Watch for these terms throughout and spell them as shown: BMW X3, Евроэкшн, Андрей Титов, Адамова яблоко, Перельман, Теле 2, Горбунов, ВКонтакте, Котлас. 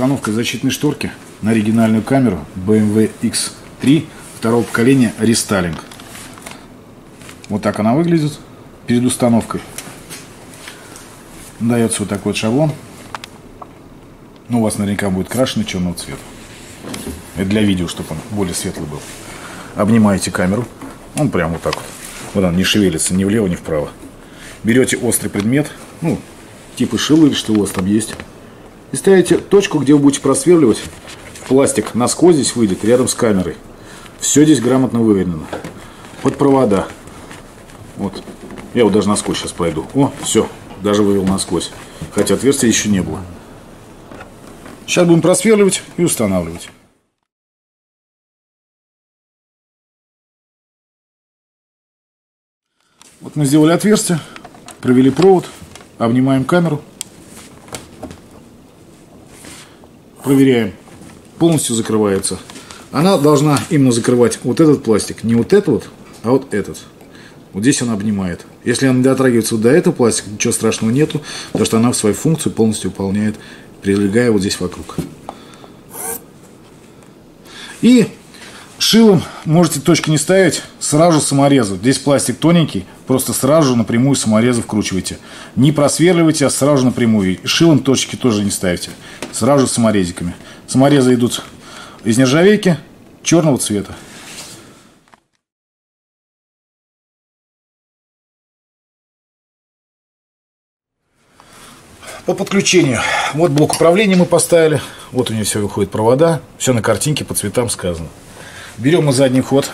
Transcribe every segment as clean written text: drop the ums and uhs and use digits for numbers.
Установка защитной шторки на оригинальную камеру BMW X3 второго поколения Restyling. Вот так она выглядит перед установкой. Дается вот такой вот шаблон. Ну, у вас наверняка будет крашеный черного цвета. Это для видео, чтобы он более светлый был. Обнимаете камеру. Он прям вот так вот. Вот он не шевелится ни влево, ни вправо. Берете острый предмет, ну, типа шило или что у вас там есть. И ставите точку, где вы будете просверливать. Пластик насквозь здесь выйдет, рядом с камерой. Все здесь грамотно выверено. Вот провода. Вот. Я вот даже насквозь сейчас пройду. О, все. Даже вывел насквозь. Хотя отверстия еще не было. Сейчас будем просверливать и устанавливать. Вот мы сделали отверстие, провели провод, обнимаем камеру. Проверяем. Полностью закрывается. Она должна именно закрывать вот этот пластик. Не вот этот вот, а вот этот. Вот здесь она обнимает. Если она дотрагивается вот до этого пластика, ничего страшного нету, потому что она в свою функцию полностью выполняет, прилегая вот здесь вокруг. И шилом можете точки не ставить, сразу саморезу. Здесь пластик тоненький, просто сразу напрямую саморезы вкручивайте. Не просверливайте, а сразу напрямую. И шилом точки тоже не ставите. Сразу саморезиками. Саморезы идут из нержавейки черного цвета. По подключению. Вот блок управления мы поставили. Вот у нее все выходит провода. Все на картинке по цветам сказано. Берем мы задний ход.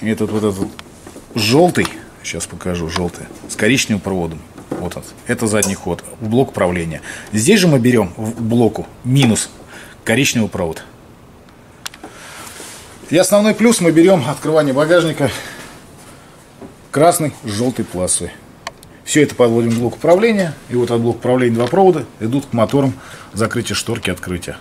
Этот вот этот желтый. Сейчас покажу желтый. С коричневым проводом. Вот он. Это задний ход. Блок управления. Здесь же мы берем в блоку минус коричневый провод. И основной плюс мы берем открывание багажника. Красный с желтой пластмассой. Все это подводим в блок управления. И вот от блока управления два провода идут к моторам закрытия шторки, открытия.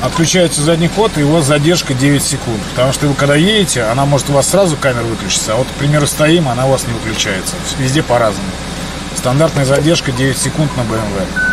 Отключается задний ход, и его задержка 9 секунд. Потому что вы когда едете, она может у вас сразу камера выключится. А вот, к примеру, стоим, она у вас не выключается. Везде по-разному. Стандартная задержка 9 секунд на BMW.